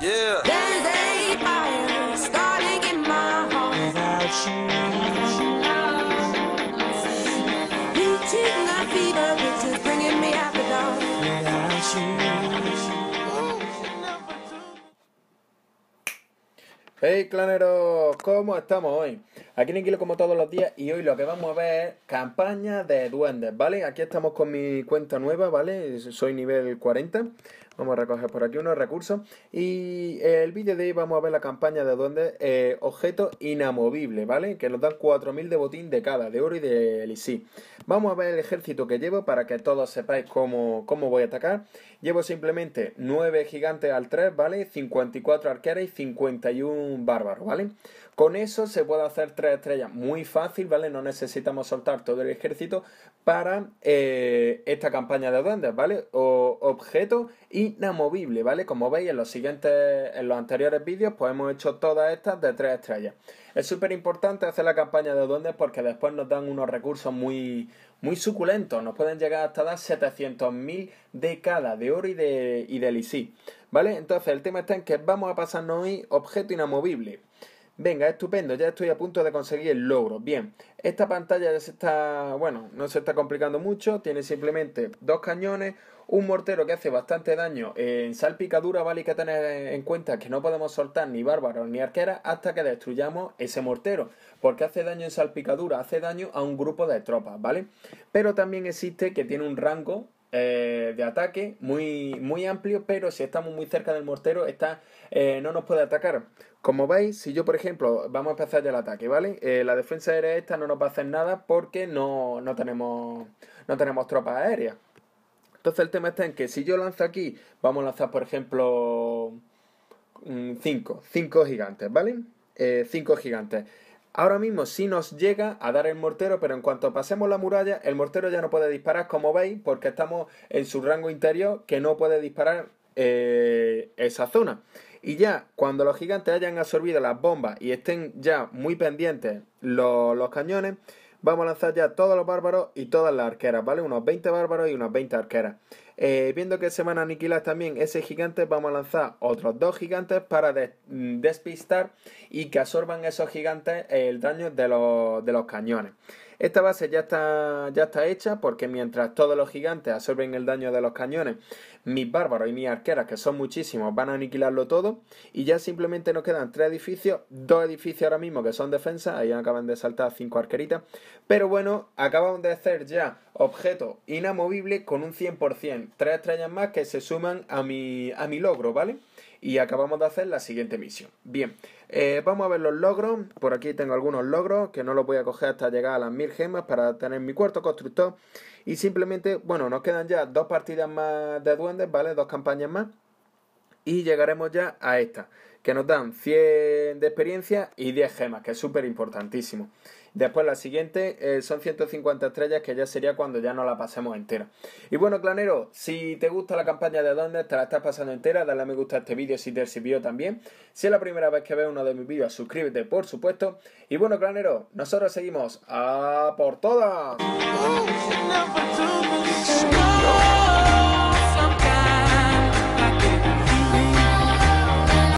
Yeah. There's a fire starting in my heart. Without you, reaching a fever which is bringing me after dark. Without you. Hey, claneros, ¿cómo estamos hoy? Aquí Anikilo como todos los días, y hoy lo que vamos a ver es campaña de duendes, ¿vale? Aquí estamos con mi cuenta nueva, ¿vale? Soy nivel 40. Vamos a recoger por aquí unos recursos. Y el vídeo de hoy vamos a ver la campaña de duendes, objetos inamovibles, ¿vale? Que nos dan 4.000 de botín de cada, de oro y de elixir. Vamos a ver el ejército que llevo para que todos sepáis cómo voy a atacar. Llevo simplemente 9 gigantes al 3, ¿vale? 54 arqueros y 51 bárbaros, ¿vale? Con eso se puede hacer 3 estrellas muy fácil, ¿vale? No necesitamos soltar todo el ejército para esta campaña de duendes, ¿vale? O objeto inamovible, ¿vale? Como veis en los anteriores vídeos, pues hemos hecho todas estas de 3 estrellas. Es súper importante hacer la campaña de duendes porque después nos dan unos recursos muy suculentos. Nos pueden llegar hasta dar 700.000 de cada, de oro y de elixir, ¿vale? Entonces el tema está en que vamos a pasarnos hoy objeto inamovible. Venga, estupendo, ya estoy a punto de conseguir el logro. Bien, esta pantalla ya se está, bueno, no se está complicando mucho. Tiene simplemente 2 cañones, un mortero que hace bastante daño en salpicadura, ¿vale? Hay que tener en cuenta que no podemos soltar ni bárbaros ni arqueras hasta que destruyamos ese mortero, porque hace daño en salpicadura, hace daño a un grupo de tropas, ¿vale? Pero también existe que tiene un rango de ataque muy amplio, pero si estamos muy cerca del mortero no nos puede atacar. Como veis, si yo por ejemplo, vamos a empezar ya el ataque, ¿vale? La defensa aérea esta no nos va a hacer nada porque no tenemos tropas aéreas. Entonces el tema está en que si yo lanzo aquí, vamos a lanzar por ejemplo 5 gigantes, ¿vale? 5 gigantes. Ahora mismo sí nos llega a dar el mortero, pero en cuanto pasemos la muralla, el mortero ya no puede disparar, como veis, porque estamos en su rango interior, que no puede disparar esa zona. Y ya cuando los gigantes hayan absorbido las bombas y estén ya muy pendientes los cañones, vamos a lanzar ya todos los bárbaros y todas las arqueras, ¿vale? Unos 20 bárbaros y unas 20 arqueras. Viendo que se van a aniquilar también ese gigante, vamos a lanzar otros 2 gigantes para despistar y que absorban esos gigantes el daño de los cañones. Esta base ya está hecha, porque mientras todos los gigantes absorben el daño de los cañones, mis bárbaros y mis arqueras, que son muchísimos, van a aniquilarlo todo. Y ya simplemente nos quedan 3 edificios, 2 edificios ahora mismo que son defensa. Ahí acaban de saltar 5 arqueritas. Pero bueno, acabamos de hacer ya objeto inamovible con un 100%. 3 estrellas más que se suman a mi logro, ¿vale? Y acabamos de hacer la siguiente misión. Bien, vamos a ver los logros. Por aquí tengo algunos logros que no los voy a coger hasta llegar a las 1000 gemas para tener mi cuarto constructor. Y simplemente, bueno, nos quedan ya 2 partidas más de duendes, ¿vale? 2 campañas más. Y llegaremos ya a esta, que nos dan 100 de experiencia y 10 gemas, que es súper importantísimo. Después la siguiente son 150 estrellas, que ya sería cuando ya no la pasemos entera. Y bueno, clanero, si te gusta la campaña de duendes, te la estás pasando entera, dale a me gusta a este vídeo si te sirvió también. Si es la primera vez que ves uno de mis vídeos, suscríbete, por supuesto. Y bueno, clanero, nosotros seguimos a por todas.